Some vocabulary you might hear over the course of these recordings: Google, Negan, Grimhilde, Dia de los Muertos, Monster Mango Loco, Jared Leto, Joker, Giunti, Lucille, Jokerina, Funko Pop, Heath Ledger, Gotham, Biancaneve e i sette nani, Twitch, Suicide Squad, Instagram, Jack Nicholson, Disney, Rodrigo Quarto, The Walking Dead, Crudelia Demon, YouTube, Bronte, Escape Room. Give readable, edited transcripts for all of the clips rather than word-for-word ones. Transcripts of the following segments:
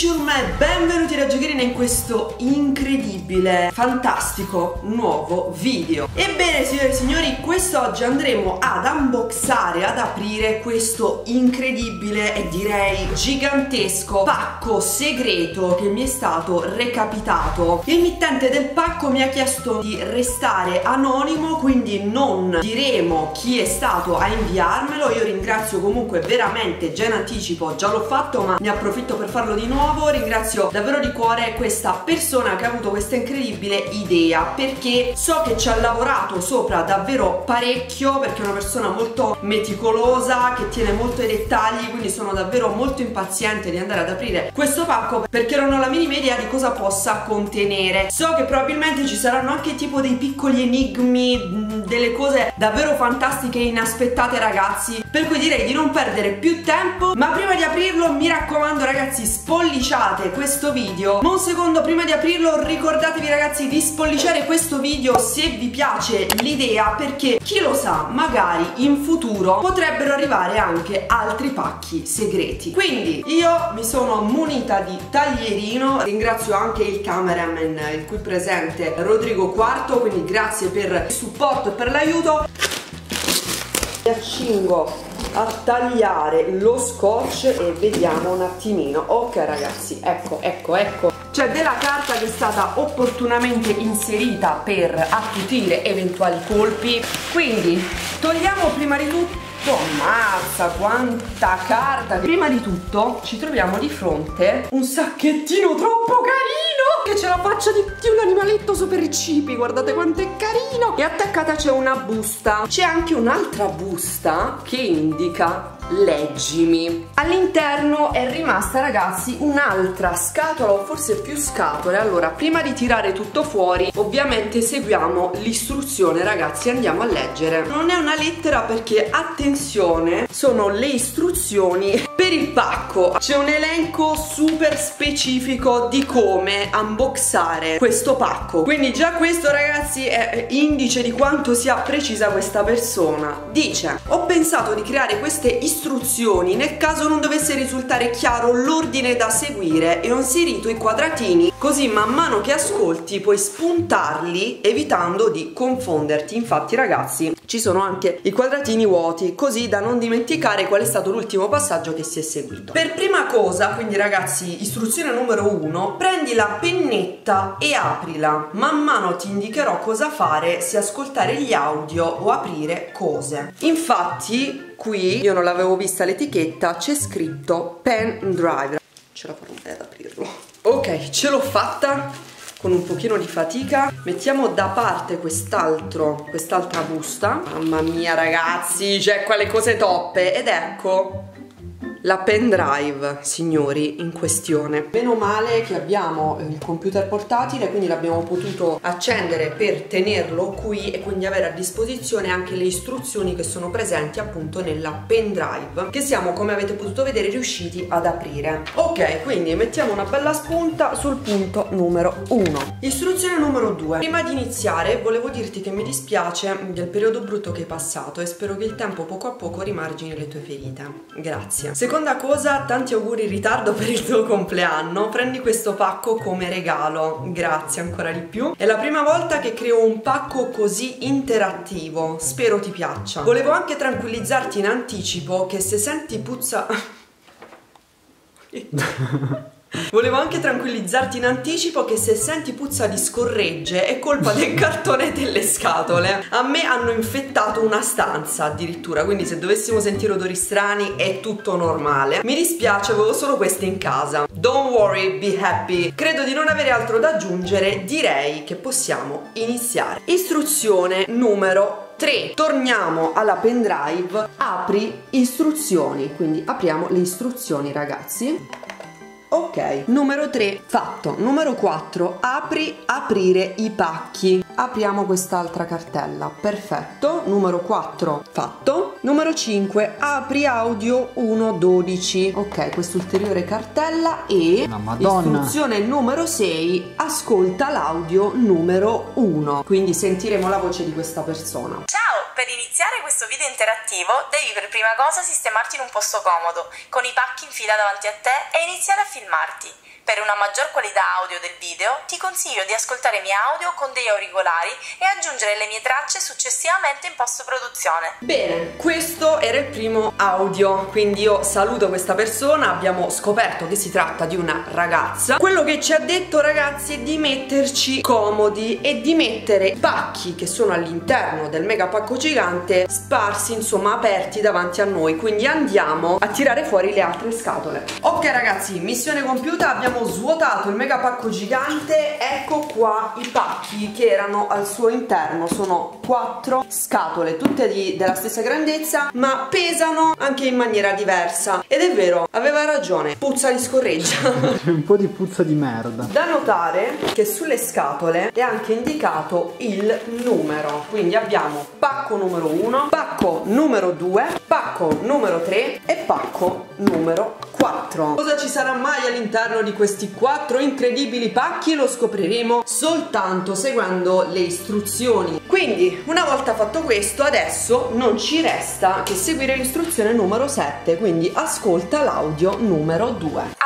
amici ormai, benvenuti da Jokerina in questo incredibile, fantastico, nuovo video. Ebbene signore e signori, quest'oggi andremo ad unboxare, ad aprire questo incredibile e direi gigantesco pacco segreto che mi è stato recapitato. Il mittente del pacco mi ha chiesto di restare anonimo, quindi non diremo chi è stato a inviarmelo. Io ringrazio comunque veramente già in anticipo, già l'ho fatto ma ne approfitto per farlo di nuovo, ringrazio davvero di cuore questa persona che ha avuto questa incredibile idea, perché so che ci ha lavorato sopra davvero parecchio, perché è una persona molto meticolosa, che tiene molto ai dettagli, quindi sono davvero molto impaziente di andare ad aprire questo pacco perché non ho la minima idea di cosa possa contenere. So che probabilmente ci saranno anche tipo dei piccoli enigmi, delle cose davvero fantastiche e inaspettate ragazzi, per cui direi di non perdere più tempo, ma prima di aprirlo mi raccomando ragazzi spolliciate questo video. Ma un secondo prima di aprirlo ricordatevi ragazzi di spolliciare questo video se vi piace l'idea, perché chi lo sa magari in futuro potrebbero arrivare anche altri pacchi segreti. Quindi io mi sono munita di taglierino, ringrazio anche il cameraman il cui presente Rodrigo Quarto, quindi grazie per il supporto e per l'aiuto. Mi accingo a tagliare lo scotch e vediamo un attimino. Ok ragazzi, ecco, c'è della carta che è stata opportunamente inserita per attutire eventuali colpi, quindi togliamo prima di tutto. Ammazza quanta carta! Prima di tutto ci troviamo di fronte un sacchettino troppo carino, che c'è la faccia di un animaletto super cipi, guardate quanto è carino, e attaccata c'è una busta, c'è anche un'altra busta che indica leggimi. All'interno è rimasta ragazzi un'altra scatola, o forse più scatole. Allora prima di tirare tutto fuori ovviamente seguiamo l'istruzione ragazzi, andiamo a leggere. Non è una lettera perché attenzione, sono le istruzioni per il pacco, c'è un elenco super specifico di come unboxare questo pacco, quindi già questo ragazzi è indice di quanto sia precisa questa persona. Dice: ho pensato di creare queste istruzioni nel caso non dovesse risultare chiaro l'ordine da seguire, e ho inserito i quadratini così man mano che ascolti puoi spuntarli evitando di confonderti. Infatti ragazzi ci sono anche i quadratini vuoti così da non dimenticare qual è stato l'ultimo passaggio che si è seguito. Per prima cosa quindi ragazzi, istruzione numero 1, prendi la pennetta e aprila, man mano ti indicherò cosa fare, se ascoltare gli audio o aprire cose. Infatti qui, io non l'avevo vista l'etichetta, c'è scritto pen drive. Ce la farò ad aprirlo. Ok, ce l'ho fatta con un pochino di fatica. Mettiamo da parte quest'altra busta. Mamma mia ragazzi, c'è quelle cose toppe. Ed ecco la pen drive, signori, in questione. Meno male che abbiamo il computer portatile, quindi l'abbiamo potuto accendere per tenerlo qui e quindi avere a disposizione anche le istruzioni che sono presenti appunto nella pen drive, che siamo, come avete potuto vedere, riusciti ad aprire. Ok, quindi mettiamo una bella spunta sul punto numero 1. Istruzione numero 2. Prima di iniziare volevo dirti che mi dispiace del periodo brutto che hai passato e spero che il tempo poco a poco rimargini le tue ferite. Grazie. Seconda cosa, tanti auguri in ritardo per il tuo compleanno, prendi questo pacco come regalo, grazie ancora di più, è la prima volta che creo un pacco così interattivo, spero ti piaccia. Volevo anche tranquillizzarti in anticipo che se senti puzza... Volevo anche tranquillizzarti in anticipo che se senti puzza di scorregge è colpa del cartone delle scatole. A me hanno infettato una stanza addirittura, quindi se dovessimo sentire odori strani è tutto normale. Mi dispiace, avevo solo queste in casa. Don't worry, be happy. Credo di non avere altro da aggiungere, direi che possiamo iniziare. Istruzione numero 3. Torniamo alla pendrive, apri istruzioni, quindi apriamo le istruzioni ragazzi. Ok, numero 3 fatto. Numero 4, aprire i pacchi. Apriamo quest'altra cartella, perfetto. Numero 4 fatto. Numero 5, apri audio 112. Ok, quest'ulteriore cartella. E istruzione numero 6, ascolta l'audio numero 1, quindi sentiremo la voce di questa persona. Ciao, Per iniziare questo video interattivo devi per prima cosa sistemarti in un posto comodo, con i pacchi in fila davanti a te e iniziare a filmarti. Per una maggior qualità audio del video ti consiglio di ascoltare i miei audio con degli auricolari e aggiungere le mie tracce successivamente in post-produzione. Bene, questo era il primo audio, quindi io saluto questa persona, abbiamo scoperto che si tratta di una ragazza. Quello che ci ha detto, ragazzi, è di metterci comodi e di mettere pacchi che sono all'interno del mega pacco gigante sparsi, insomma, aperti davanti a noi, quindi andiamo a tirare fuori le altre scatole. Ok ragazzi, missione compiuta, abbiamo svuotato il mega pacco gigante. Ecco qua i pacchi che erano al suo interno, sono 4 scatole, tutte della stessa grandezza ma pesano anche in maniera diversa. Ed è vero, aveva ragione, puzza di scorreggia. C'è un po' di puzza di merda. Da notare che sulle scatole è anche indicato il numero, quindi abbiamo pacco numero 1, pacco numero 2, pacco numero 3 e pacco numero 4. Cosa ci sarà mai all'interno di questi 4 incredibili pacchi lo scopriremo soltanto seguendo le istruzioni. Quindi una volta fatto questo, adesso non ci resta che seguire l'istruzione numero 7, quindi ascolta l'audio numero 2.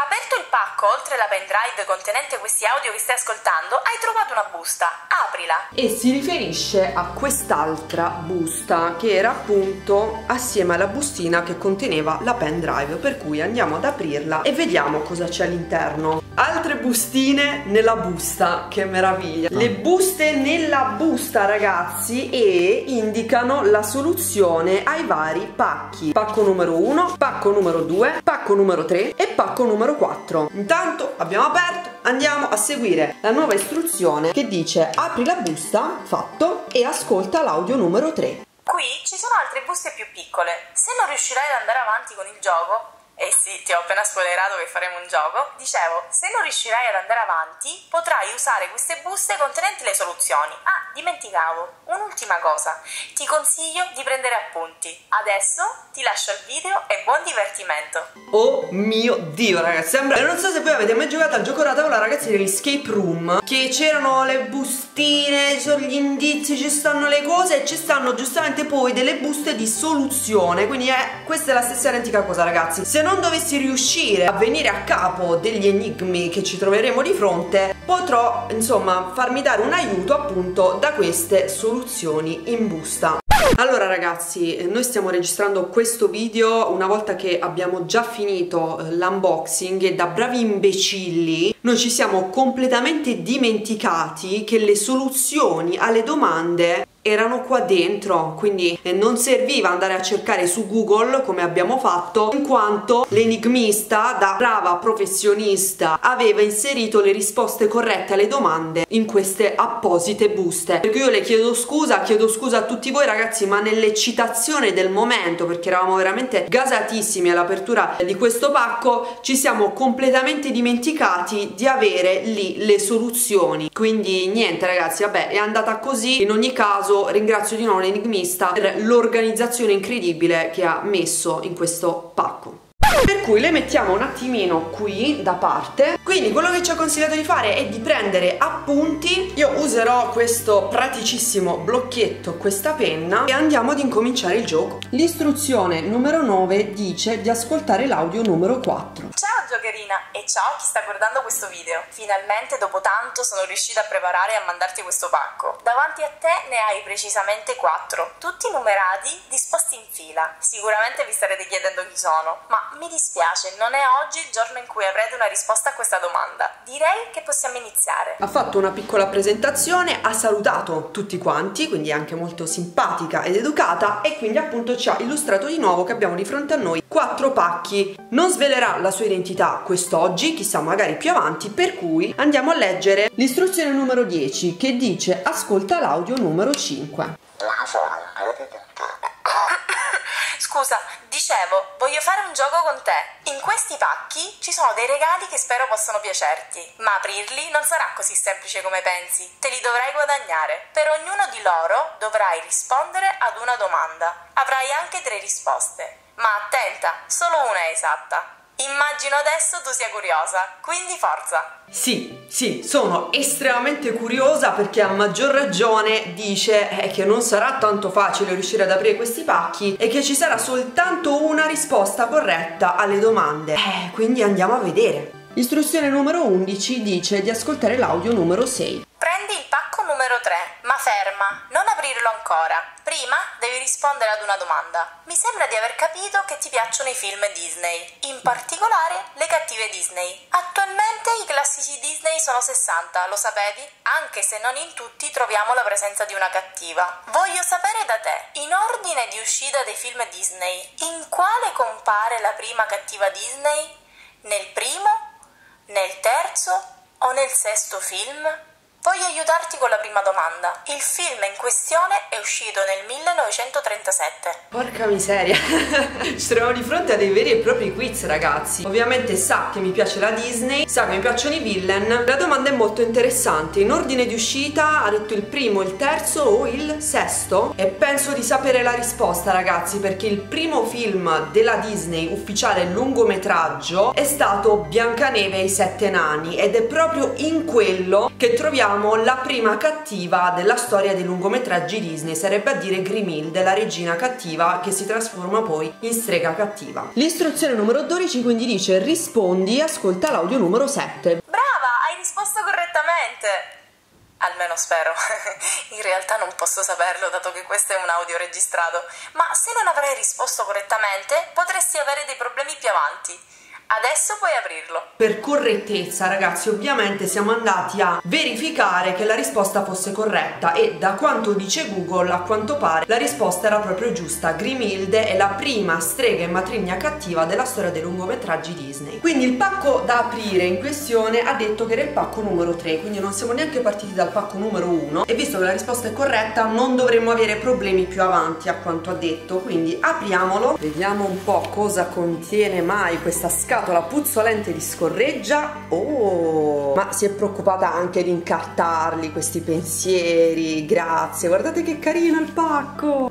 Oltre la pendrive contenente questi audio che stai ascoltando, hai trovato una busta, aprila. E si riferisce a quest'altra busta che era appunto assieme alla bustina che conteneva la pendrive, per cui andiamo ad aprirla e vediamo cosa c'è all'interno. Altre bustine nella busta, che meraviglia. Le buste nella busta, ragazzi, e indicano la soluzione ai vari pacchi: pacco numero 1, pacco numero 2, pacco numero 3 e pacco numero 4. Intanto abbiamo aperto, andiamo a seguire la nuova istruzione che dice apri la busta, fatto, e ascolta l'audio numero 3. Qui ci sono altre buste più piccole, se non riuscirai ad andare avanti con il gioco, e sì, ti ho appena spoilerato che faremo un gioco, dicevo, se non riuscirai ad andare avanti potrai usare queste buste contenenti le soluzioni. Ah, dimenticavo, un'ultima cosa, ti consiglio di prendere appunti. Adesso ti lascio il video e buon divertimento. Oh mio Dio ragazzi, sembra... non so se voi avete mai giocato al gioco da tavola, ragazzi, dell'Escape Room, che c'erano le bustine, ci sono gli indizi, ci stanno le cose e ci stanno giustamente poi delle buste di soluzione, quindi questa è la stessa identica cosa, ragazzi. Se non dovessi riuscire a venire a capo degli enigmi che ci troveremo di fronte, potrò insomma farmi dare un aiuto appunto da queste soluzioni in busta. Allora ragazzi, noi stiamo registrando questo video una volta che abbiamo già finito l'unboxing e da bravi imbecilli noi ci siamo completamente dimenticati che le soluzioni alle domande erano qua dentro, quindi non serviva andare a cercare su Google come abbiamo fatto, in quanto l'enigmista, da brava professionista, aveva inserito le risposte corrette alle domande in queste apposite buste. Perché io le chiedo scusa a tutti voi ragazzi, ma nell'eccitazione del momento, perché eravamo veramente gasatissimi all'apertura di questo pacco, ci siamo completamente dimenticati di avere lì le soluzioni. Quindi niente ragazzi, vabbè, è andata così. In ogni caso ringrazio di nuovo l'enigmista per l'organizzazione incredibile che ha messo in questo pacco. Per cui le mettiamo un attimino qui da parte. Quindi quello che ci ha consigliato di fare è di prendere appunti. Io userò questo praticissimo blocchetto, questa penna, e andiamo ad incominciare il gioco. L'istruzione numero 9 dice di ascoltare l'audio numero 4. Ciao Jokerina e ciao chi sta guardando questo video. Finalmente dopo tanto sono riuscita a preparare e a mandarti questo pacco. Davanti a te ne hai precisamente 4, tutti numerati, disposti in fila. Sicuramente vi starete chiedendo chi sono, ma mi dispiace, non è oggi il giorno in cui avrete una risposta a questa domanda. Direi che possiamo iniziare. Ha fatto una piccola presentazione, ha salutato tutti quanti, quindi è anche molto simpatica ed educata, e quindi appunto ci ha illustrato di nuovo che abbiamo di fronte a noi 4 pacchi. Non svelerà la sua identità quest'oggi, chissà, magari più avanti, per cui andiamo a leggere l'istruzione numero 10 che dice ascolta l'audio numero 5. Scusa, dicevo, voglio fare un gioco con te. In questi pacchi ci sono dei regali che spero possano piacerti, ma aprirli non sarà così semplice come pensi. Te li dovrai guadagnare. Per ognuno di loro dovrai rispondere ad una domanda. Avrai anche 3 risposte. Ma attenta, solo una è esatta. Immagino adesso tu sia curiosa, quindi forza! Sì, sono estremamente curiosa perché a maggior ragione dice che non sarà tanto facile riuscire ad aprire questi pacchi e che ci sarà soltanto una risposta corretta alle domande. Quindi andiamo a vedere. Istruzione numero 11 dice di ascoltare l'audio numero 6. Prendi il pacco numero 3, ma ferma, non aprirlo ancora. Prima devi rispondere ad una domanda. Mi sembra di aver capito che ti piacciono i film Disney, in particolare le cattive Disney. Attualmente i classici Disney sono 60, lo sapevi? Anche se non in tutti troviamo la presenza di una cattiva. Voglio sapere da te, in ordine di uscita dei film Disney, in quale compare la prima cattiva Disney? Nel primo? Nel terzo? O nel sesto film? Voglio aiutarti con la prima domanda. Il film in questione è uscito nel 1937. Porca miseria. Ci troviamo di fronte a dei veri e propri quiz, ragazzi. Ovviamente sa che mi piace la Disney, sa che mi piacciono i villain. La domanda è molto interessante. In ordine di uscita ha detto il primo, il terzo o il sesto? E penso di sapere la risposta, ragazzi, perché il primo film della Disney ufficiale lungometraggio è stato Biancaneve e i sette nani, ed è proprio in quello che troviamo la prima cattiva della storia dei lungometraggi Disney, sarebbe a dire Grimhilde, la regina cattiva che si trasforma poi in strega cattiva. L'istruzione numero 12 quindi dice rispondi e ascolta l'audio numero 7. Brava, hai risposto correttamente! Almeno spero. In realtà non posso saperlo dato che questo è un audio registrato, ma se non avrai risposto correttamente potresti avere dei problemi più avanti. Adesso puoi aprirlo. Per correttezza, ragazzi, ovviamente siamo andati a verificare che la risposta fosse corretta e da quanto dice Google, a quanto pare, la risposta era proprio giusta. Grimhilde è la prima strega e matrigna cattiva della storia dei lungometraggi Disney. Quindi il pacco da aprire in questione ha detto che era il pacco numero 3, quindi non siamo neanche partiti dal pacco numero 1 e visto che la risposta è corretta non dovremmo avere problemi più avanti, a quanto ha detto. Quindi apriamolo, vediamo un po' cosa contiene mai questa scatola. La puzzolente di scorreggia. Oh, ma si è preoccupata anche di incartarli questi pensieri. Grazie, guardate che carino il pacco.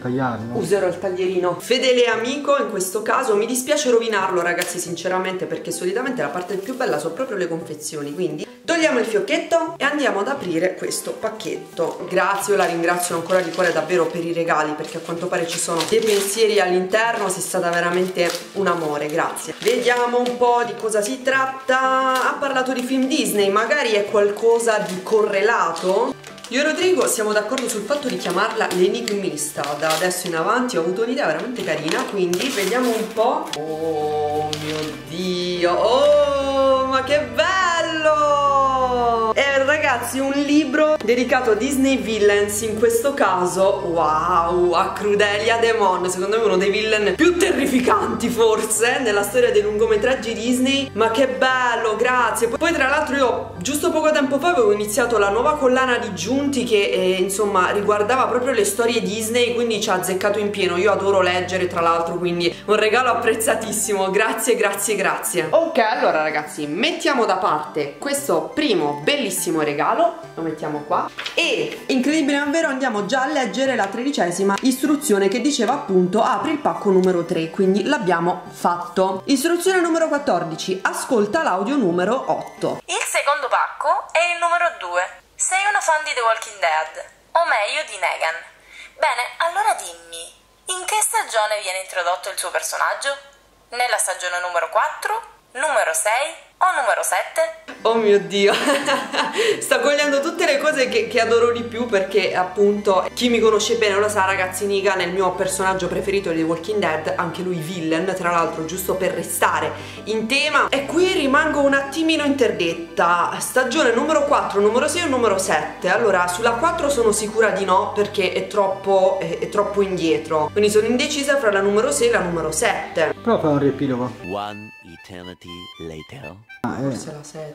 Tagliarlo. Userò il taglierino. Fedele amico, in questo caso mi dispiace rovinarlo, ragazzi, sinceramente, perché solitamente la parte più bella sono proprio le confezioni. Quindi togliamo il fiocchetto e andiamo ad aprire questo pacchetto. Grazie, io la ringrazio ancora di cuore davvero per i regali, perché a quanto pare ci sono dei pensieri all'interno. Sei stata veramente un amore, grazie. Vediamo un po' di cosa si tratta. Ha parlato di film Disney, magari è qualcosa di correlato. Io e Rodrigo siamo d'accordo sul fatto di chiamarla l'enigmista. Da adesso in avanti ho avuto un'idea veramente carina, quindi vediamo un po'. Oh mio Dio, oh ma che bello! È, ragazzi, un libro dedicato a Disney Villains, in questo caso, wow, a Crudelia Demon, secondo me uno dei villain più terrificanti forse nella storia dei lungometraggi Disney. Ma che bello, grazie. Poi tra l'altro io giusto poco tempo fa avevo iniziato la nuova collana di Giunti che insomma riguardava proprio le storie Disney, quindi ci ha azzeccato in pieno. Io adoro leggere, tra l'altro, quindi un regalo apprezzatissimo, grazie. Ok, allora ragazzi, mettiamo da parte questo primo bellissimo regalo, lo mettiamo qua e, incredibile davvero, andiamo già a leggere la 13ª istruzione che diceva appunto apri il pacco numero 3, quindi l'abbiamo fatto. Istruzione numero 14, ascolta l'audio numero 8. Il secondo pacco è il numero 2. Sei una fan di The Walking Dead, o meglio di Negan. Bene, allora dimmi, in che stagione viene introdotto il suo personaggio? Nella stagione numero 4? Numero 6? O numero 7? Oh mio Dio. Sta cogliendo tutte le cose che adoro di più, perché appunto chi mi conosce bene lo sa, ragazzi, Negan è il mio personaggio preferito di The Walking Dead, anche lui villain, tra l'altro, giusto per restare in tema. E qui rimango un attimino interdetta. Stagione numero 4, numero 6 o numero 7? Allora, sulla 4 sono sicura di no, perché è troppo indietro. Quindi sono indecisa fra la numero 6 e la numero 7. Prova a fare un riepilogo. One eternity later. Forse la 7.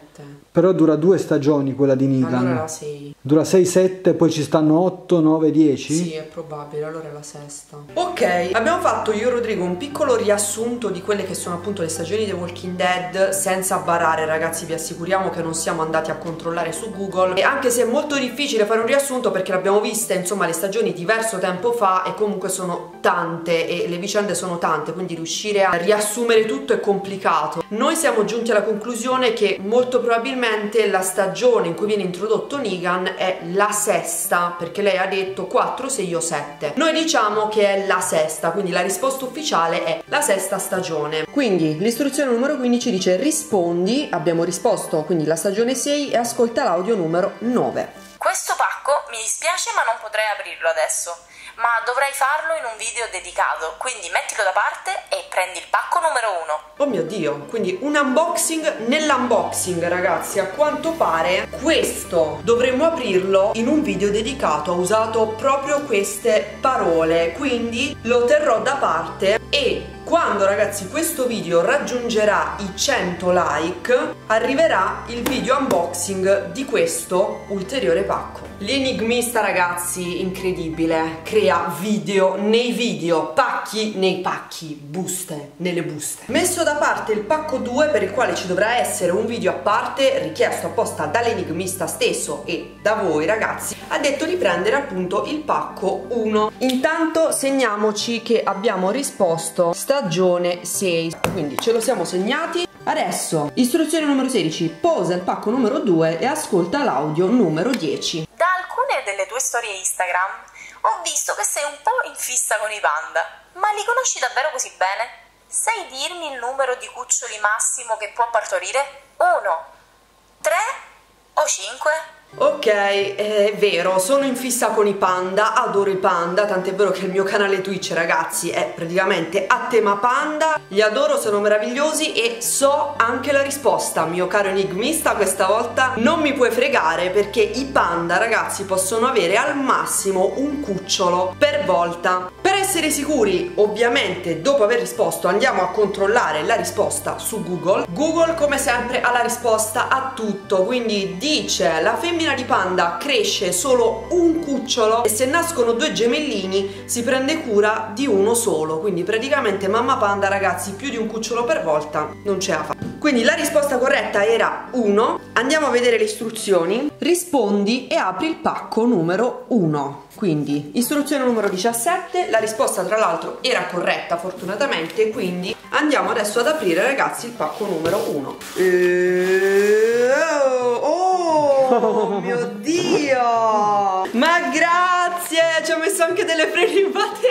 Però dura 2 stagioni quella di Negan. Allora la 6. Dura 6-7, poi ci stanno 8, 9, 10. Sì, è probabile, allora è la sesta. Ok, abbiamo fatto io e Rodrigo un piccolo riassunto di quelle che sono appunto le stagioni di The Walking Dead. Senza barare, ragazzi, vi assicuriamo che non siamo andati a controllare su Google, e anche se è molto difficile fare un riassunto perché l'abbiamo vista, insomma, le stagioni diverso tempo fa, e comunque sono tante e le vicende sono tante, quindi riuscire a riassumere tutto è complicato. Noi siamo giunti alla conclusione che molto probabilmente la stagione in cui viene introdotto Negan è la sesta, perché lei ha detto 4, 6 o 7. Noi diciamo che è la sesta, quindi la risposta ufficiale è la sesta stagione. Quindi l'istruzione numero 15 dice rispondi, abbiamo risposto, quindi la stagione 6, e ascolta l'audio numero 9. Questo pacco mi dispiace ma non potrei aprirlo adesso, ma dovrei farlo in un video dedicato, quindi mettilo da parte e prendi il pacco numero 1. Oh mio Dio, quindi un unboxing nell'unboxing, ragazzi. A quanto pare questo dovremmo aprirlo in un video dedicato, ho usato proprio queste parole, quindi lo terrò da parte e quando, ragazzi, questo video raggiungerà i 100 like arriverà il video unboxing di questo ulteriore pacco. L'enigmista, ragazzi, incredibile, crea video nei video, pacchi nei pacchi, buste nelle buste. Messo da parte il pacco 2, per il quale ci dovrà essere un video a parte richiesto apposta dall'enigmista stesso e da voi, ragazzi, ha detto di prendere appunto il pacco 1. Intanto segniamoci che abbiamo risposto stagione 6, quindi ce lo siamo segnati. Adesso istruzione numero 16, posa il pacco numero 2 e ascolta l'audio numero 10. Da alcune delle tue storie Instagram ho visto che sei un po' in fissa con i panda, ma li conosci davvero così bene? Sai dirmi il numero di cuccioli massimo che può partorire? 1, 3 o 5? Ok, è vero, sono in fissa con i panda, adoro i panda, tant'è vero che il mio canale Twitch, ragazzi, è praticamente a tema panda. Li adoro, sono meravigliosi e so anche la risposta, mio caro enigmista, questa volta non mi puoi fregare, perché i panda, ragazzi, possono avere al massimo un cucciolo per volta. Per essere sicuri, ovviamente, dopo aver risposto andiamo a controllare la risposta su Google. Google, come sempre, ha la risposta a tutto, quindi dice la femmina di panda cresce solo un cucciolo e se nascono 2 gemellini si prende cura di uno solo, quindi praticamente mamma panda, ragazzi, più di un cucciolo per volta non ce la fa. Quindi la risposta corretta era 1. Andiamo a vedere le istruzioni. Rispondi e apri il pacco numero 1. Quindi istruzione numero 17, la risposta tra l'altro era corretta fortunatamente, quindi andiamo adesso ad aprire, ragazzi, il pacco numero 1. Oh mio Dio, ma grazie, ci ho messo anche delle prelibatezze.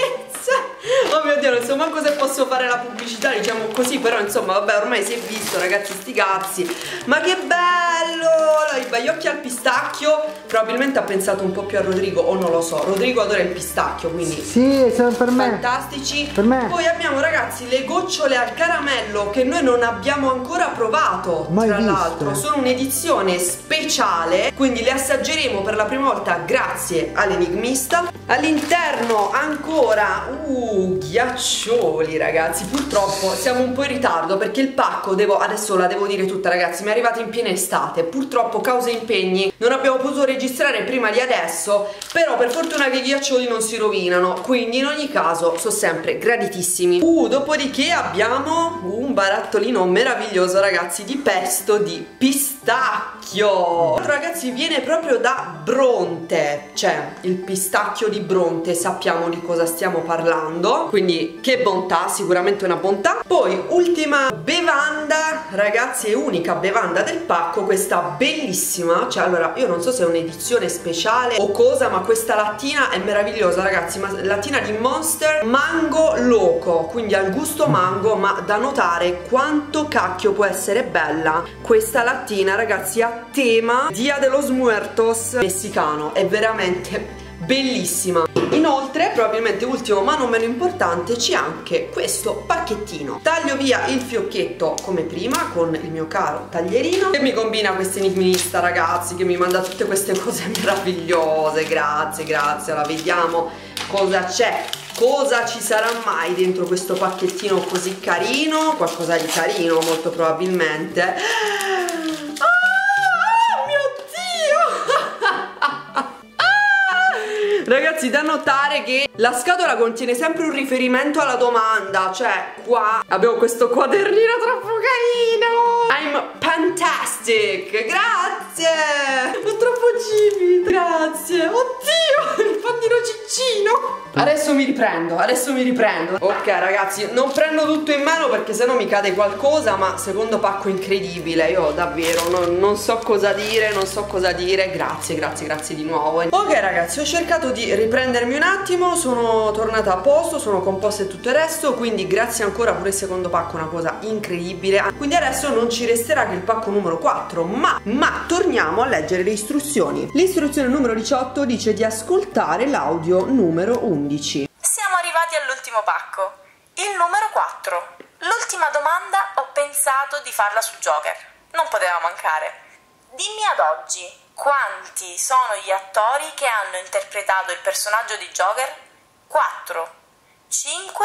Oh mio Dio, non so manco se posso fare la pubblicità, diciamo così, però insomma vabbè, ormai si è visto, ragazzi, sti cazzi. Ma che bello, i bagliocchi al pistacchio. Probabilmente ha pensato un po' più a Rodrigo, o non lo so, Rodrigo adora il pistacchio, quindi sì, sono per me fantastici. Per me. Poi abbiamo, ragazzi, le gocciole al caramello che noi non abbiamo ancora provato, mai tra l'altro, sono un'edizione speciale, quindi le assaggeremo per la prima volta grazie all'enigmista. All'interno ancora ghiaccioli, ragazzi, purtroppo siamo un po' in ritardo perché il pacco, adesso la devo dire tutta, ragazzi, mi è arrivato in piena estate, purtroppo causa impegni non abbiamo potuto registrare prima di adesso, però per fortuna che i ghiaccioli non si rovinano, quindi in ogni caso sono sempre graditissimi. Dopodiché abbiamo un barattolino meraviglioso, ragazzi, di pesto di pistacchio. Ragazzi, viene proprio da Bronte, cioè il pistacchio di Bronte, sappiamo di cosa stiamo parlando, quindi che bontà, sicuramente una bontà. Poi ultima bevanda, ragazzi, è unica bevanda del pacco, questa bellissima, cioè allora io non so se è un'edizione speciale o cosa, ma questa lattina è meravigliosa, ragazzi, ma lattina di Monster Mango Loco, quindi al gusto mango, ma da notare quanto cacchio può essere bella questa lattina, ragazzi, a tema Dia de los Muertos messicano, è veramente bellissima. Inoltre, probabilmente ultimo ma non meno importante, c'è anche questo pacchettino. Taglio via il fiocchetto come prima con il mio caro taglierino, che mi combina questo enigmista, ragazzi, che mi manda tutte queste cose meravigliose. Grazie, grazie. Allora vediamo cosa c'è, cosa ci sarà mai dentro questo pacchettino così carino. Qualcosa di carino molto probabilmente. Ragazzi, da notare che la scatola contiene sempre un riferimento alla domanda. Cioè, qua abbiamo questo quadernino troppo carino. I'm fantastic. Grazie. Ho troppo cibi. Grazie. Oddio, il pandino ciccino. Adesso mi riprendo, adesso mi riprendo. Ok ragazzi, non prendo tutto in mano perché sennò mi cade qualcosa. Ma secondo pacco incredibile. Io davvero non so cosa dire, non so cosa dire. Grazie, grazie, grazie di nuovo. Ok ragazzi, ho cercato di riprendermi un attimo. Sono tornata a posto, sono composta e tutto il resto. Quindi grazie ancora pure il secondo pacco, una cosa incredibile. Quindi adesso non ci resterà che il pacco numero 4. Ma torniamo a leggere le istruzioni. L'istruzione numero 18 dice di ascoltare l'audio numero 1. Siamo arrivati all'ultimo pacco, il numero 4. L'ultima domanda ho pensato di farla su Joker, non poteva mancare. Dimmi ad oggi quanti sono gli attori che hanno interpretato il personaggio di Joker? 4, 5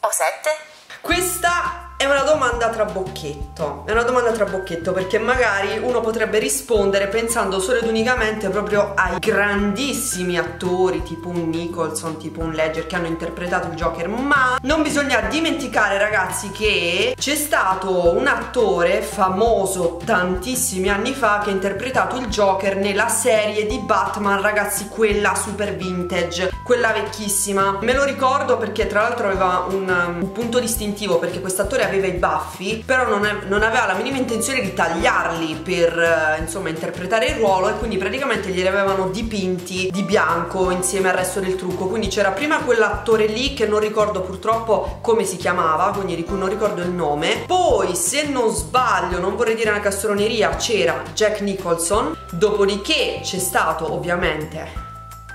o 7? Questa è una domanda trabocchetto, è una domanda trabocchetto perché magari uno potrebbe rispondere pensando solo ed unicamente proprio ai grandissimi attori tipo un Nicholson, tipo un Ledger che hanno interpretato il Joker, ma non bisogna dimenticare ragazzi che c'è stato un attore famoso tantissimi anni fa che ha interpretato il Joker nella serie di Batman, ragazzi, quella super vintage, quella vecchissima. Me lo ricordo perché tra l'altro aveva un punto distintivo, perché quest'attore aveva i baffi, però non aveva la minima intenzione di tagliarli per insomma interpretare il ruolo, e quindi praticamente glieli avevano dipinti di bianco insieme al resto del trucco. Quindi c'era prima quell'attore lì che non ricordo purtroppo come si chiamava, quindi di cui non ricordo il nome, poi se non sbaglio, non vorrei dire una castroneria, c'era Jack Nicholson, dopodiché c'è stato ovviamente,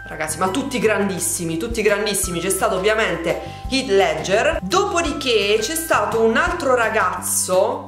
ragazzi, ma tutti grandissimi, c'è stato ovviamente Heath Ledger, dopodiché c'è stato un altro ragazzo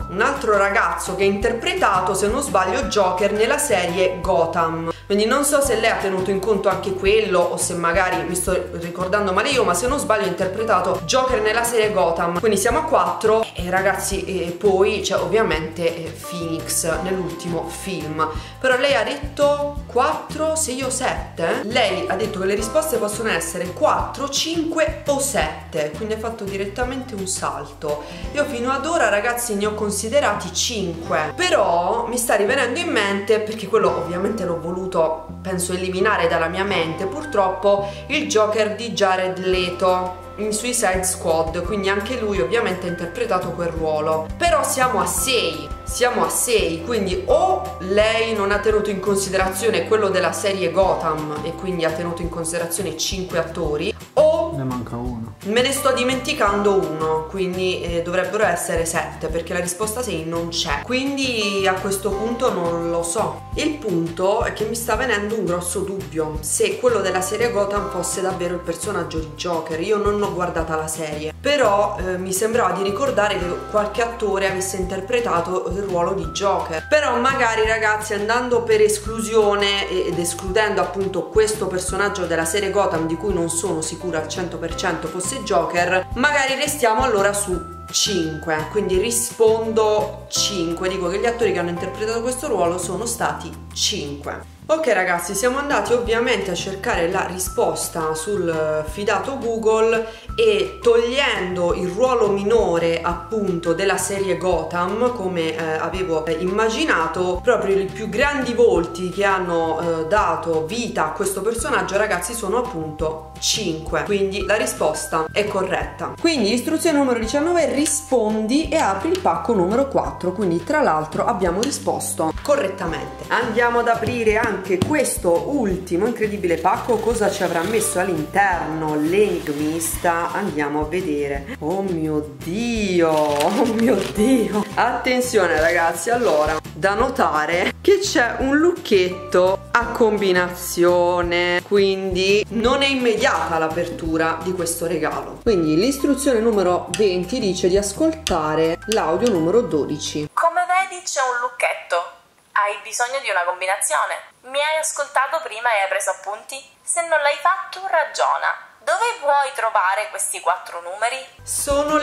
che ha interpretato, se non sbaglio, Joker nella serie Gotham. Quindi non so se lei ha tenuto in conto anche quello o se magari mi sto ricordando male io, ma se non sbaglio ha interpretato Joker nella serie Gotham. Quindi siamo a 4 e ragazzi, e poi c'è ovviamente Phoenix nell'ultimo film. Però lei ha detto 4, 6 o 7? Lei ha detto che le risposte possono essere 4, 5 o 7, quindi ha fatto direttamente un salto. Io fino ad ora ragazzi ne ho considerati 5, però mi sta rivenendo in mente, perché quello ovviamente l'ho voluto penso eliminare dalla mia mente purtroppo, il Joker di Jared Leto in Suicide Squad, quindi anche lui ovviamente ha interpretato quel ruolo. Però siamo a 6, siamo a 6, quindi o lei non ha tenuto in considerazione quello della serie Gotham e quindi ha tenuto in considerazione 5 attori, o ne manca uno, me ne sto dimenticando uno, quindi dovrebbero essere 7 perché la risposta 6 non c'è, quindi a questo punto non lo so. Il punto è che mi sta venendo un grosso dubbio se quello della serie Gotham fosse davvero il personaggio di Joker. Io non ho guardata la serie, però mi sembrava di ricordare che qualche attore avesse interpretato il ruolo di Joker, però magari ragazzi andando per esclusione ed escludendo appunto questo personaggio della serie Gotham di cui non sono sicura al 100% fosse Joker, magari restiamo allora su 5, quindi rispondo 5, dico che gli attori che hanno interpretato questo ruolo sono stati 5. Ok ragazzi, siamo andati ovviamente a cercare la risposta sul fidato Google e togliendo il ruolo minore appunto della serie Gotham, come avevo immaginato, proprio i più grandi volti che hanno dato vita a questo personaggio ragazzi sono appunto 5, quindi la risposta è corretta. Quindi istruzione numero 19, rispondi e apri il pacco numero 4, quindi tra l'altro abbiamo risposto correttamente. Andiamo ad aprire anche questo ultimo incredibile pacco. Cosa ci avrà messo all'interno l'enigmista? Andiamo a vedere. Oh mio Dio, oh mio Dio, attenzione ragazzi. Allora, da notare che c'è un lucchetto a combinazione, quindi non è immediata l'apertura di questo regalo. Quindi l'istruzione numero 20 dice di ascoltare l'audio numero 12. Come vedi c'è un lucchetto, hai bisogno di una combinazione. Mi hai ascoltato prima e hai preso appunti? Se non l'hai fatto, ragiona. dove puoi trovare questi 4 numeri? Sono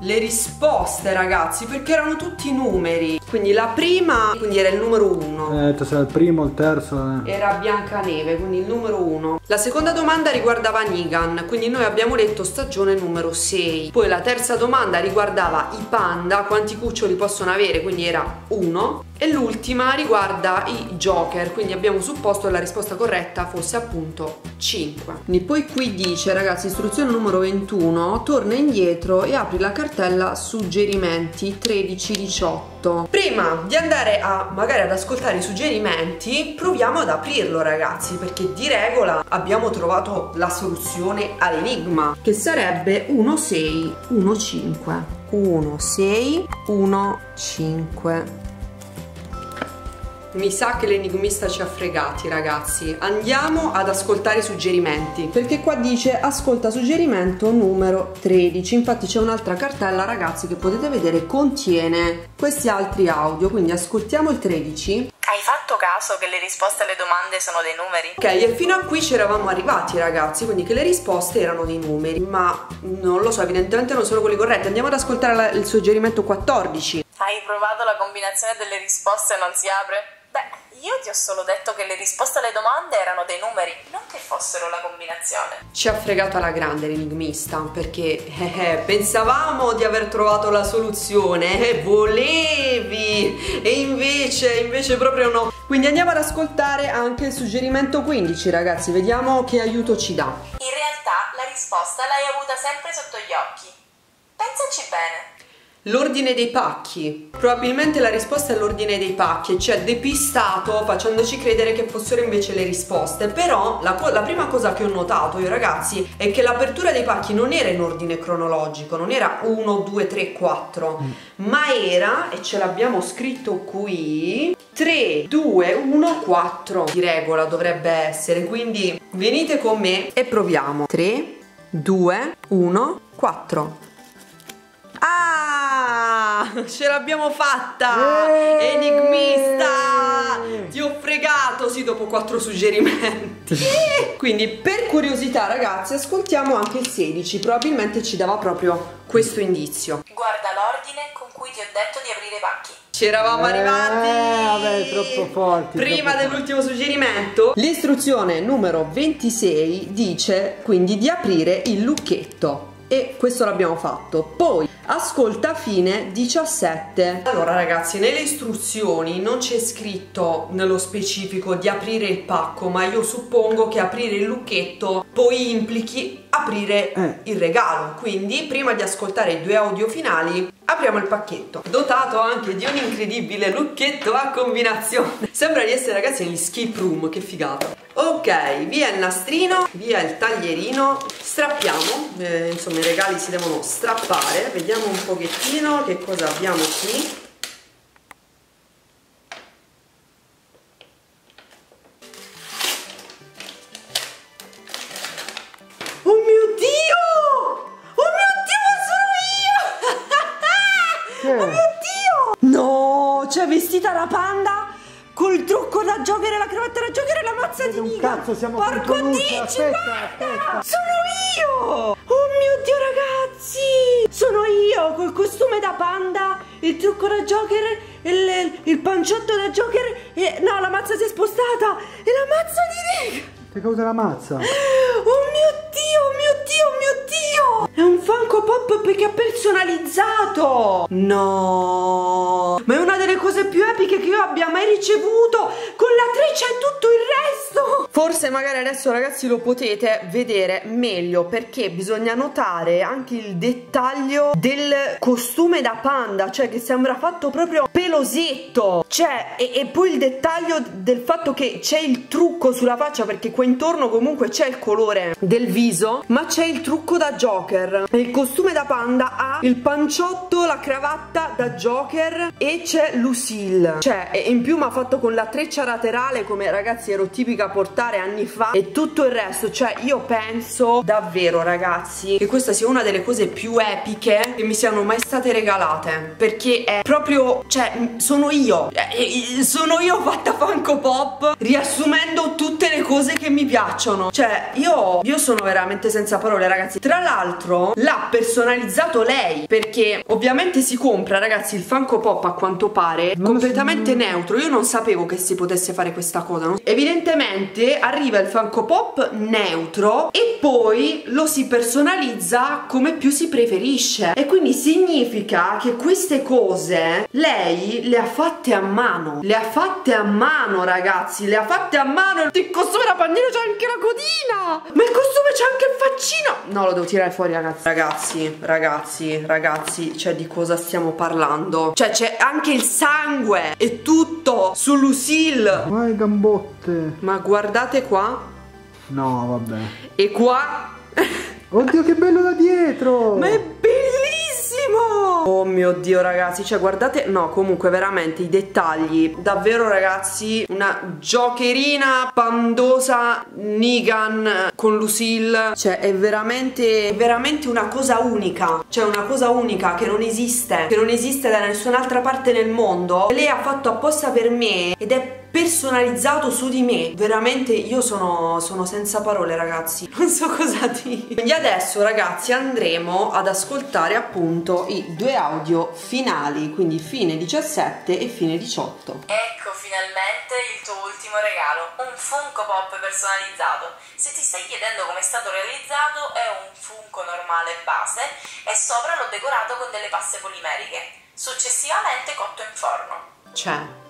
le risposte ragazzi, perché erano tutti numeri. Quindi la prima, quindi era il numero 1. Cioè il primo, il terzo. Era Biancaneve, quindi il numero 1. La seconda domanda riguardava Negan, quindi noi abbiamo letto stagione numero 6. Poi la terza domanda riguardava i panda, quanti cuccioli possono avere, quindi era 1. E l'ultima riguarda i Joker, quindi abbiamo supposto la risposta corretta fosse appunto 5. E poi qui dice ragazzi, istruzione numero 21, torna indietro e apri la cartella suggerimenti 13-18. Prima di andare a magari ad ascoltare i suggerimenti, proviamo ad aprirlo ragazzi, perché di regola abbiamo trovato la soluzione all'enigma, che sarebbe 1615. 1615. Mi sa che l'enigmista ci ha fregati ragazzi, andiamo ad ascoltare i suggerimenti, perché qua dice ascolta suggerimento numero 13, infatti c'è un'altra cartella ragazzi che potete vedere, contiene questi altri audio, quindi ascoltiamo il 13. Hai fatto caso che le risposte alle domande sono dei numeri? Ok, e fino a qui ci eravamo arrivati ragazzi, quindi che le risposte erano dei numeri, ma non lo so, evidentemente non sono quelli corretti. Andiamo ad ascoltare il suggerimento 14. Hai provato la combinazione delle risposte e non si apre? Beh, io ti ho solo detto che le risposte alle domande erano dei numeri, non che fossero la combinazione. Ci ha fregato alla grande l'enigmista, perché pensavamo di aver trovato la soluzione, volevi, e invece proprio no. Quindi andiamo ad ascoltare anche il suggerimento 15 ragazzi, vediamo che aiuto ci dà. In realtà la risposta l'hai avuta sempre sotto gli occhi, pensaci bene. L'ordine dei pacchi, probabilmente la risposta è l'ordine dei pacchi e ci ha depistato facendoci credere che fossero invece le risposte. Però la prima cosa che ho notato io ragazzi è che l'apertura dei pacchi non era in ordine cronologico, non era 1, 2, 3, 4 ma era, e ce l'abbiamo scritto qui, 3, 2, 1, 4 di regola dovrebbe essere, quindi venite con me e proviamo. 3, 2, 1, 4. Ah, ce l'abbiamo fatta! Yeah! Enigmista! Ti ho fregato, sì, dopo 4 suggerimenti. Quindi per curiosità ragazzi ascoltiamo anche il 16, probabilmente ci dava proprio questo indizio. Guarda l'ordine con cui ti ho detto di aprire i pacchi. Ci eravamo arrivati! Vabbè, troppo forti! Prima dell'ultimo suggerimento. L'istruzione numero 26 dice quindi di aprire il lucchetto. E questo l'abbiamo fatto. Poi ascolta fine 17. Allora ragazzi, nelle istruzioni non c'è scritto nello specifico di aprire il pacco, ma io suppongo che aprire il lucchetto poi implichi aprire il regalo. Quindi prima di ascoltare i 2 audio finali apriamo il pacchetto, dotato anche di un incredibile lucchetto a combinazione. Sembra di essere ragazzi negli escape room, che figata. Ok, via il nastrino, via il taglierino, strappiamo, insomma i regali si devono strappare. Vediamo un pochettino che cosa abbiamo qui. Vestita la panda col trucco da Joker e la cravatta da Joker e la mazza di Negan. Porco Dio, guarda! Sono io! Oh mio Dio ragazzi! Sono io col costume da panda, il trucco da Joker, il panciotto da Joker e... No, la mazza si è spostata! E la mazza di Negan! Che causa la mazza? Oh mio Dio, oh mio Dio, oh mio Dio! È un Funko Pop perché ha personalizzato! No! Ma è una delle cose più epiche che io abbia mai ricevuto! Con la treccia e tutto il resto! Forse magari adesso ragazzi lo potete vedere meglio, perché bisogna notare anche il dettaglio del costume da panda, cioè che sembra fatto proprio pelosetto! Cioè, e poi il dettaglio del fatto che c'è il trucco sulla faccia, perché qua intorno comunque c'è il colore del viso, ma c'è il trucco da Joker. Il costume da panda ha il panciotto, la cravatta da Joker e c'è Lucille. Negan. Cioè, e in più mi ha fatto con la treccia laterale, come ragazzi ero tipica a portare anni fa, e tutto il resto. Cioè, io penso davvero, ragazzi, che questa sia una delle cose più epiche che mi siano mai state regalate, perché è proprio, cioè, sono io fatta Funko Pop, riassumendo tutte le cose che mi piacciono. Cioè, io sono veramente senza parole, ragazzi. Tra l'altro l'ha personalizzato lei, perché ovviamente si compra, ragazzi, il Funko Pop, a quanto pare completamente neutro. Io non sapevo che si potesse fare questa cosa, no? Evidentemente arriva il Funko Pop neutro e poi lo si personalizza come più si preferisce, e quindi significa che queste cose lei le ha fatte a mano, le ha fatte a mano, ragazzi, le ha fatte a mano. Il costume da pandino, c'è anche la codina, ma il costume c'è anche il faccino. No, lo devo tirare fuori, ragazzi. Ragazzi, cioè, di cosa stiamo parlando? Cioè, c'è anche il sangue e tutto su Lucille. Ma gambotte. Ma guardate qua. No, vabbè. E qua. Oddio, che bello da dietro. Ma è bellissimo. Oh mio Dio, ragazzi, cioè, guardate. No, comunque veramente i dettagli. Davvero, ragazzi, una Jokerina pandosa Negan con Lucille. Cioè, è veramente una cosa unica. Cioè, una cosa unica che non esiste, che non esiste da nessun'altra parte nel mondo. Lei ha fatto apposta per me ed è personalizzato su di me. Veramente io sono senza parole, ragazzi, non so cosa dire. Quindi adesso, ragazzi, andremo ad ascoltare appunto i due audio finali, quindi fine 17 e fine 18. Ecco finalmente il tuo ultimo regalo, un Funko Pop personalizzato. Se ti stai chiedendo come è stato realizzato, è un Funko normale base e sopra l'ho decorato con delle paste polimeriche, successivamente cotto in forno. Cioè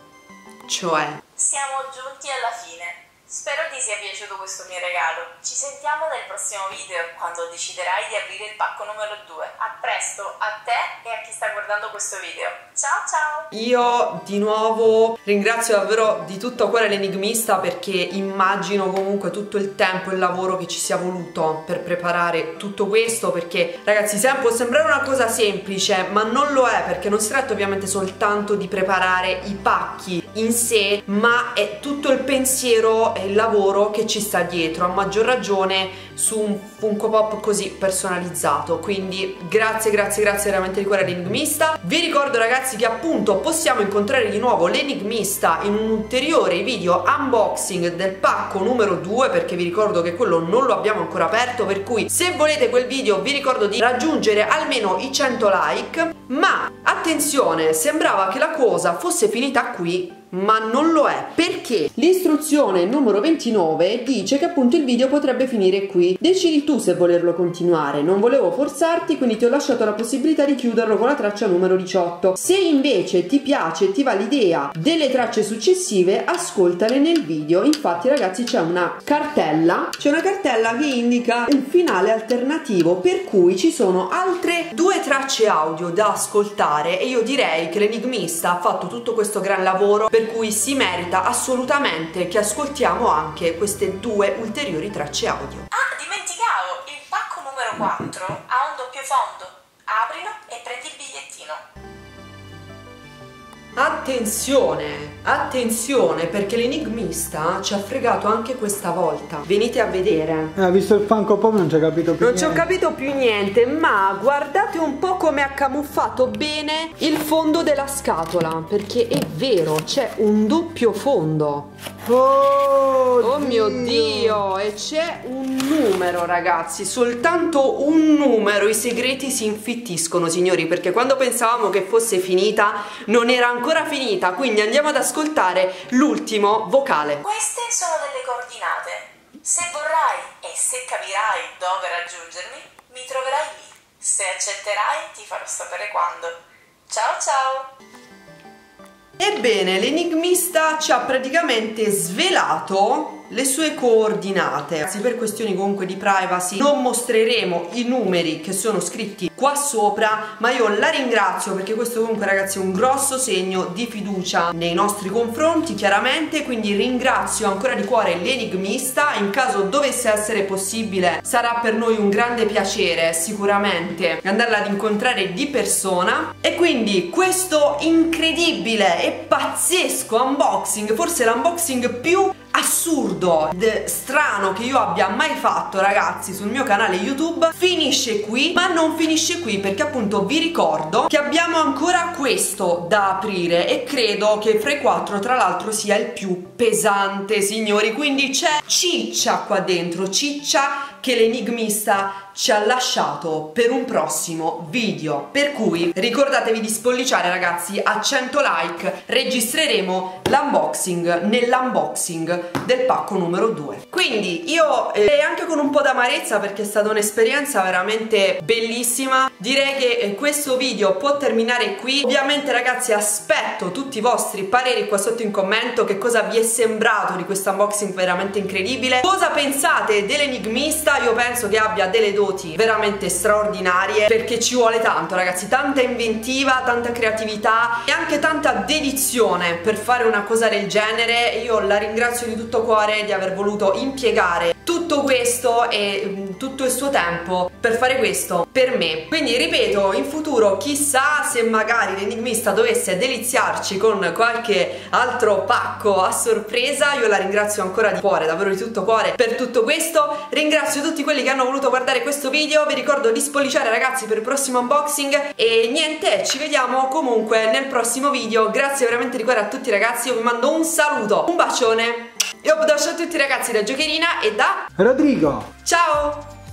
siamo giunti alla fine. Spero ti sia piaciuto questo mio regalo. Ci sentiamo nel prossimo video, quando deciderai di aprire il pacco numero 2. A presto, a te e a chi sta guardando questo video. Ciao ciao! Io di nuovo ringrazio davvero di tutto cuore l'enigmista, perché immagino comunque tutto il tempo e il lavoro che ci sia voluto per preparare tutto questo, perché, ragazzi, può sembrare una cosa semplice, ma non lo è, perché non si tratta ovviamente soltanto di preparare i pacchi in sé, ma è tutto il pensiero e il lavoro che ci sta dietro, a maggior ragione su un Funko Pop così personalizzato. Quindi grazie veramente di cuore all'enigmista. Vi ricordo, ragazzi, che appunto possiamo incontrare di nuovo l'enigmista in un ulteriore video unboxing del pacco numero 2, perché vi ricordo che quello non lo abbiamo ancora aperto, per cui se volete quel video vi ricordo di raggiungere almeno i 100 like. Ma attenzione, sembrava che la cosa fosse finita qui, ma non lo è, perché l'istruzione numero 29 dice che appunto il video potrebbe finire qui. Decidi tu se volerlo continuare, non volevo forzarti, quindi ti ho lasciato la possibilità di chiuderlo con la traccia numero 18. Se invece ti piace e ti va l'idea delle tracce successive, ascoltale nel video. Infatti, ragazzi, c'è una cartella che indica il finale alternativo, per cui ci sono altre due tracce audio da ascoltare, e io direi che l'enigmista ha fatto tutto questo gran lavoro, per cui si merita assolutamente che ascoltiamo anche queste due ulteriori tracce audio. Ah, dimenticavo, il pacco numero 4 ha un doppio fondo. Aprilo e prendi il bigliettino. Attenzione, perché l'enigmista ci ha fregato anche questa volta. Venite a vedere. Visto il Funko Pop non ci ho capito più niente. Non ci ho capito più niente, ma guardate un po' come ha camuffato bene il fondo della scatola, perché è vero, c'è un doppio fondo. Oh mio Dio, e c'è un numero, ragazzi, soltanto un numero. I segreti si infittiscono, signori, perché quando pensavamo che fosse finita non era ancora finita. Quindi andiamo ad ascoltare l'ultimo vocale. Queste sono delle coordinate. Se vorrai e se capirai dove raggiungermi, mi troverai lì. Se accetterai ti farò sapere quando. Ciao ciao! Ebbene, l'enigmista ci ha praticamente svelato le sue coordinate. Anzi, per questioni comunque di privacy non mostreremo i numeri che sono scritti qua sopra, ma io la ringrazio perché questo comunque, ragazzi, è un grosso segno di fiducia nei nostri confronti, chiaramente, quindi ringrazio ancora di cuore l'enigmista. In caso dovesse essere possibile, sarà per noi un grande piacere sicuramente andarla ad incontrare di persona. E quindi questo incredibile e pazzesco unboxing, forse l'unboxing più assurdo ed strano che io abbia mai fatto, ragazzi, sul mio canale YouTube, finisce qui. Ma non finisce qui, perché appunto vi ricordo che abbiamo ancora questo da aprire, e credo che fra i quattro tra l'altro sia il più pesante, signori. Quindi c'è ciccia qua dentro, ciccia che l'enigmista ci ha lasciato per un prossimo video, per cui ricordatevi di spolliciare, ragazzi. A 100 like registreremo l'unboxing del pacco numero 2. Quindi io, anche con un po' d'amarezza perché è stata un'esperienza veramente bellissima, direi che questo video può terminare qui. Ovviamente, ragazzi, aspetto tutti i vostri pareri qua sotto in commento. Che cosa vi è sembrato di questo unboxing veramente incredibile? Cosa pensate dell'enigmista? Io penso che abbia delle due veramente straordinarie, perché ci vuole tanto, ragazzi, tanta inventiva, tanta creatività e anche tanta dedizione per fare una cosa del genere. Io la ringrazio di tutto cuore di aver voluto impiegare tutto questo e tutto il suo tempo per fare questo per me. Quindi ripeto, in futuro chissà se magari l'enigmista dovesse deliziarci con qualche altro pacco a sorpresa. Io la ringrazio ancora di cuore, davvero di tutto cuore, per tutto questo. Ringrazio tutti quelli che hanno voluto guardare questo video, vi ricordo di spolliciare, ragazzi, per il prossimo unboxing. E niente, ci vediamo comunque nel prossimo video. Grazie veramente di cuore a tutti, ragazzi, io vi mando un saluto, un bacione. Io vi lascio a tutti, ragazzi, da Jokerina e da Rodrigo. Ciao!